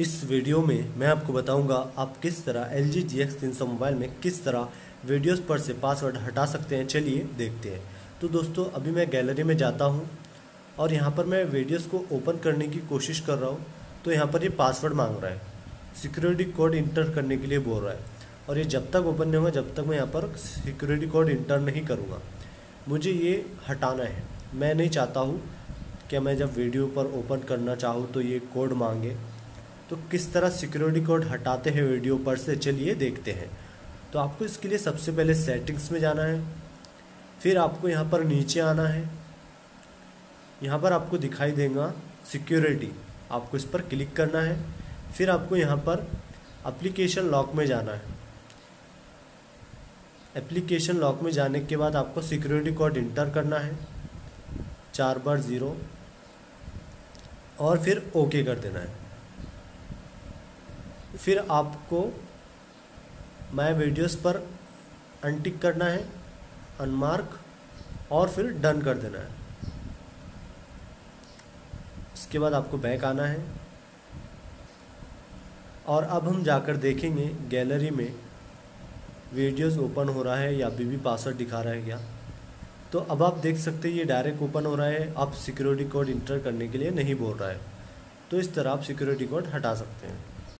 इस वीडियो में मैं आपको बताऊंगा आप किस तरह LG GX300 मोबाइल में किस तरह वीडियोस पर से पासवर्ड हटा सकते हैं। चलिए देखते हैं। तो दोस्तों अभी मैं गैलरी में जाता हूं और यहां पर मैं वीडियोस को ओपन करने की कोशिश कर रहा हूं। तो यहां पर ये पासवर्ड मांग रहा है, सिक्योरिटी कोड इंटर करने के लिए बोल रहा है और ये जब तक ओपन नहीं होगा जब तक मैं यहाँ पर सिक्योरिटी कोड इंटर नहीं करूँगा। मुझे ये हटाना है, मैं नहीं चाहता हूँ कि मैं जब वीडियो पर ओपन करना चाहूँ तो ये कोड मांगे। तो किस तरह सिक्योरिटी कोड हटाते हैं वीडियो पर से, चलिए देखते हैं। तो आपको इसके लिए सबसे पहले सेटिंग्स में जाना है, फिर आपको यहाँ पर नीचे आना है। यहाँ पर आपको दिखाई देगा सिक्योरिटी, आपको इस पर क्लिक करना है। फिर आपको यहाँ पर एप्लीकेशन लॉक में जाना है। एप्लीकेशन लॉक में जाने के बाद आपको सिक्योरिटी कोड इंटर करना है 4 बार 0 और फिर ओके कर देना है। फिर आपको माय वीडियोस पर अनटिक करना है, अनमार्क, और फिर डन कर देना है। उसके बाद आपको बैक आना है और अब हम जाकर देखेंगे गैलरी में वीडियोस ओपन हो रहा है या अभी भी पासवर्ड दिखा रहा है क्या। तो अब आप देख सकते हैं ये डायरेक्ट ओपन हो रहा है, आप सिक्योरिटी कोड इंटर करने के लिए नहीं बोल रहा है। तो इस तरह आप सिक्योरिटी कोड हटा सकते हैं।